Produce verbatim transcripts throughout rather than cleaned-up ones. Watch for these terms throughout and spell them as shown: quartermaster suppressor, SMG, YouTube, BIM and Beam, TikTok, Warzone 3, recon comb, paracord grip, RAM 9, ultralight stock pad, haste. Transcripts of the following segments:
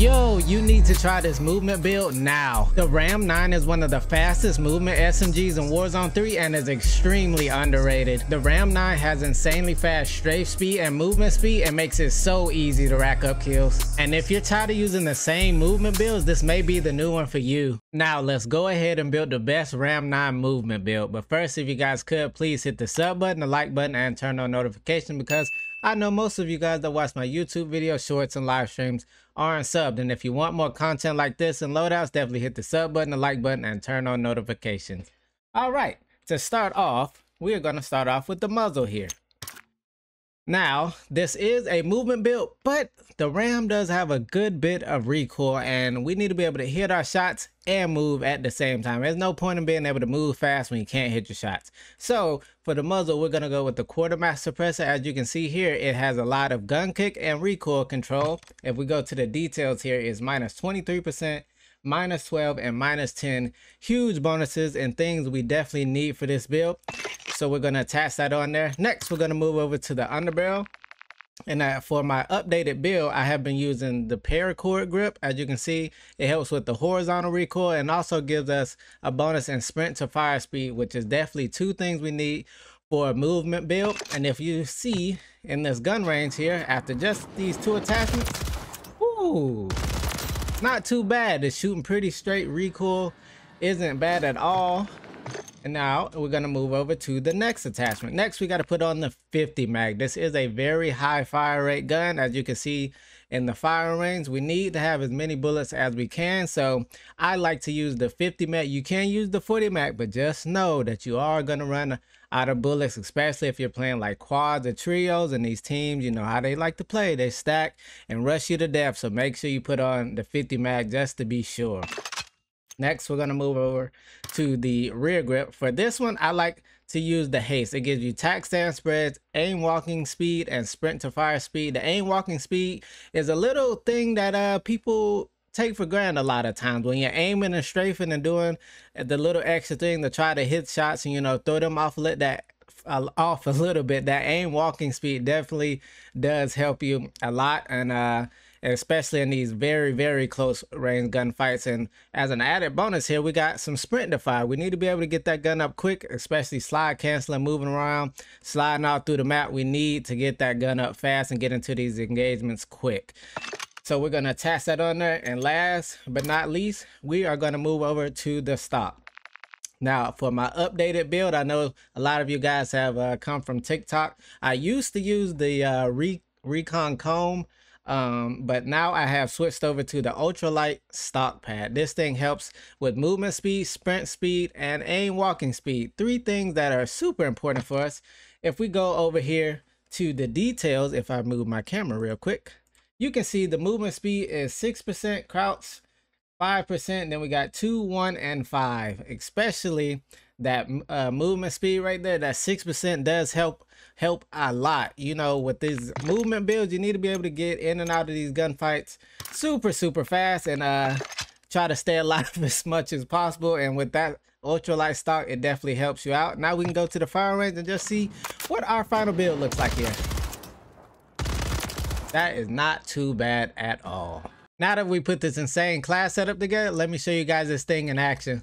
Yo, you need to try this movement build now. The RAM nine is one of the fastest movement S M Gs in Warzone three and is extremely underrated. The RAM nine has insanely fast strafe speed and movement speed and makes it so easy to rack up kills. And if you're tired of using the same movement builds, this may be the new one for you. Now let's go ahead and build the best RAM nine movement build. But first, if you guys could, please hit the sub button, the like button, and turn on notifications, because I know most of you guys that watch my YouTube video, shorts, and live streams aren't subbed. And if you want more content like this and loadouts, definitely hit the sub button, the like button, and turn on notifications. All right, to start off, we are going to start off with the muzzle here. Now, this is a movement build, but the RAM does have a good bit of recoil, and we need to be able to hit our shots and move at the same time. There's no point in being able to move fast when you can't hit your shots. So for the muzzle, we're going to go with the quartermaster suppressor. As you can see here, it has a lot of gun kick and recoil control. If we go to the details here, it's minus twenty-three percent, minus twelve, and minus ten. Huge bonuses and things we definitely need for this build. So we're going to attach that on there. Next, we're going to move over to the underbarrel. And uh, for my updated build, I have been using the paracord grip. As you can see, it helps with the horizontal recoil and also gives us a bonus in sprint to fire speed, which is definitely two things we need for a movement build. And if you see in this gun range here, after just these two attachments, ooh, not too bad. It's shooting pretty straight. Recoil isn't bad at all. And now we're going to move over to the next attachment. Next, we got to put on the fifty mag. This is a very high fire rate gun. As you can see in the firing range, we need to have as many bullets as we can. So I like to use the fifty mag. You can use the forty mag, but just know that you are going to run out of bullets, especially if you're playing like quads or trios, and these teams, you know how they like to play. They stack and rush you to death. So make sure you put on the fifty mag just to be sure. Next, we're going to move over to the rear grip. For this one, I like to use the haste. It gives you tack stand spreads, aim walking speed, and sprint to fire speed. The aim walking speed is a little thing that uh, people take for granted a lot of times. When you're aiming and strafing and doing the little extra thing to try to hit shots and, you know, throw them off, let that uh, off a little bit, that aim walking speed definitely does help you a lot. And, uh, especially in these very, very close range gunfights. And as an added bonus here, we got some sprint to fire. We need to be able to get that gun up quick, especially slide canceling, moving around, sliding out through the map. We need to get that gun up fast and get into these engagements quick. So we're going to attach that on there. And last but not least, we are going to move over to the stock. Now, for my updated build, I know a lot of you guys have uh, come from TikTok. I used to use the uh, re recon comb. Um, but now I have switched over to the ultralight stock pad. This thing helps with movement speed, sprint speed, and aim walking speed. Three things that are super important for us. If we go over here to the details, if I move my camera real quick, you can see the movement speed is six percent, crouch five percent. Then we got two, one, and five, especially that uh, movement speed right there. That six percent does help help a lot. You know, with these movement builds, you need to be able to get in and out of these gunfights super, super fast, and uh, try to stay alive as much as possible. And with that ultralight stock, it definitely helps you out. Now we can go to the firing range and just see what our final build looks like here. That is not too bad at all. Now that we put this insane class setup together, let me show you guys this thing in action.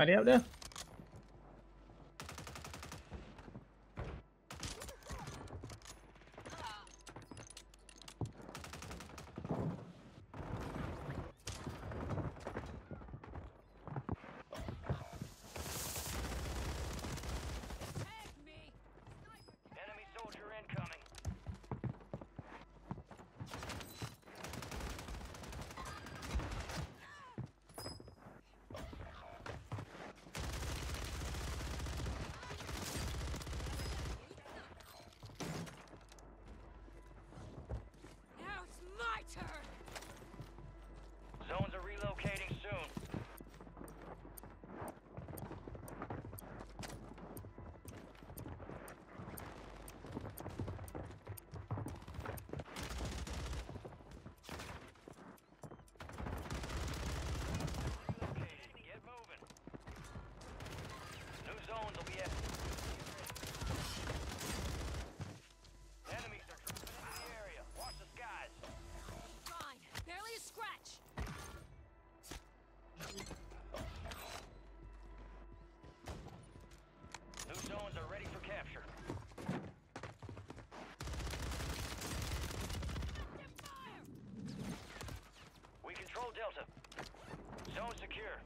Are they out there? Zones are relocating soon. Relocated. Get moving. New zones will be active. Enemies are dropping in the area. Watch the skies. Fine. Barely a scratch. Zones are ready for capture. We control Delta. Zone secure.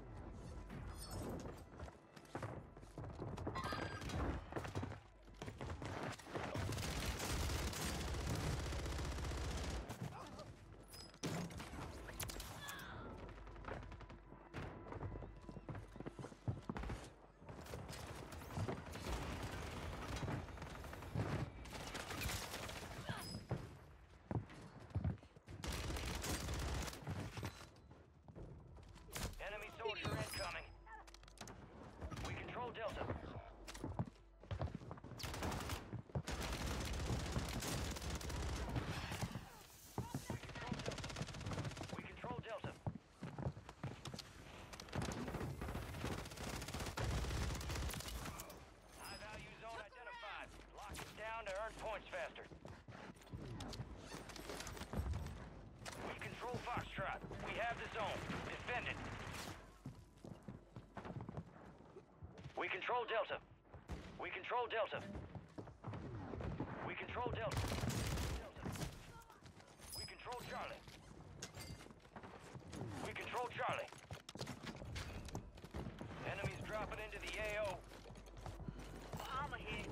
Soldier incoming. We control Delta. We control Delta. We control Delta. High value zone identified. Lock it down to earn points faster. We control Foxtrot. We have the zone. Defend it. We control Delta. We control Delta. We control Delta. Delta. We control Charlie. We control Charlie. Enemies dropping into the A O. I'm ahead.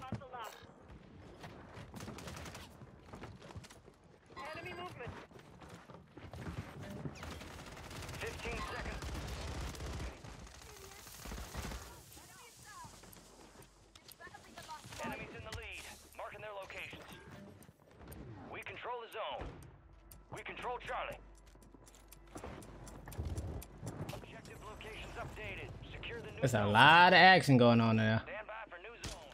Hustle up. Enemy movement. fifteen seconds. Enemies in the lead, marking their locations. We control the zone. We control Charlie. Objective locations updated. Secure the new There's a zone. lot of action going on there. Stand by for new zone.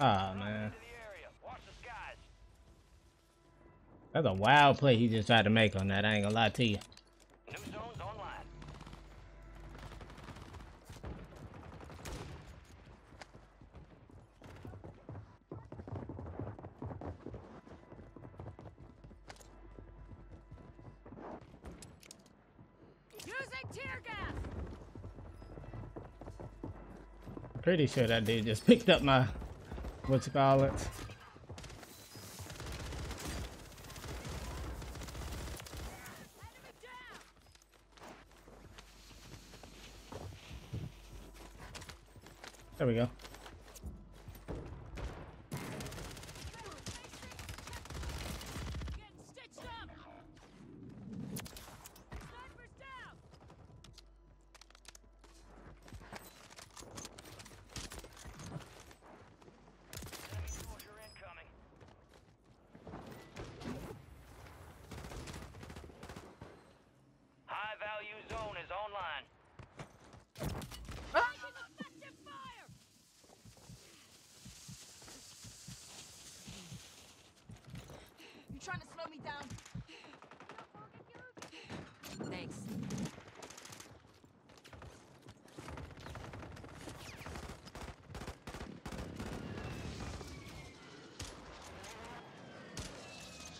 Oh, man. That's a wild play he just tried to make on that. I ain't gonna lie to you. New zones online. Using tear gas. Pretty sure that dude just picked up my what's it called? There we go. Getting stitched up. Sniper's down. Enemy soldier incoming. High value zone is online.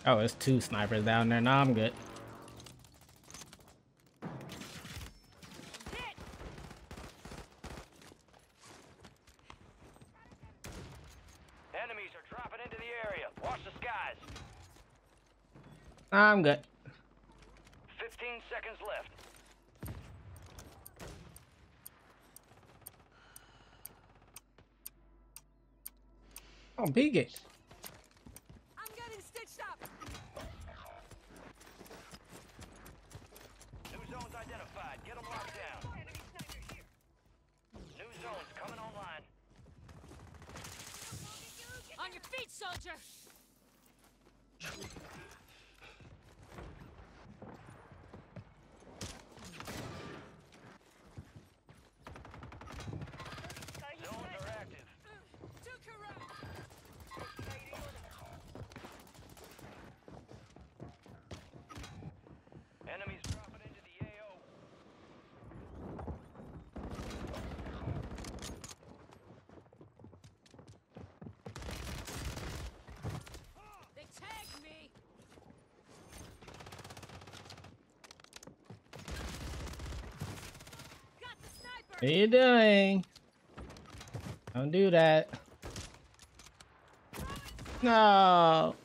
Oh, there's two snipers down there. Nah, I'm good. Enemies are dropping into the area. Watch the skies. Nah, I'm good. Fifteen seconds left. Oh, big it. I'm getting stitched up. New zones identified. Get them locked down. Enemy sniper here. New zones coming online. On your feet, soldier. What are you doing? Don't do that. No.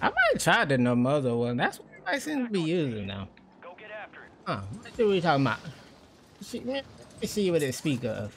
I might try the no mother one. That's what I seem to be using now. Go get after it. Huh? What are we talking about? Let me see what it speak of.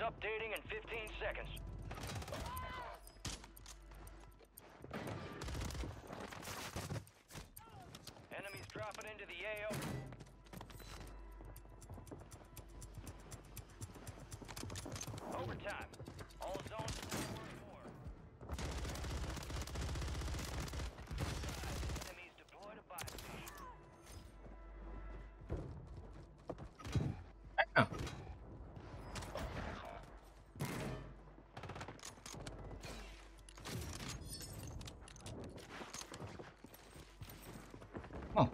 Updating in fifteen seconds. Enemies dropping into the A O. Overtime. All zones four and four. Enemies deployed a buy station. Oh.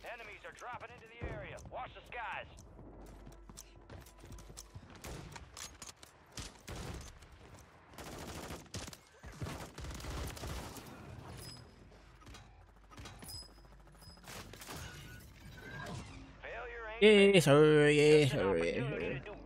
Enemies are dropping into the area. Watch the skies. Failure ain't. Yes, sir. Yes, sir.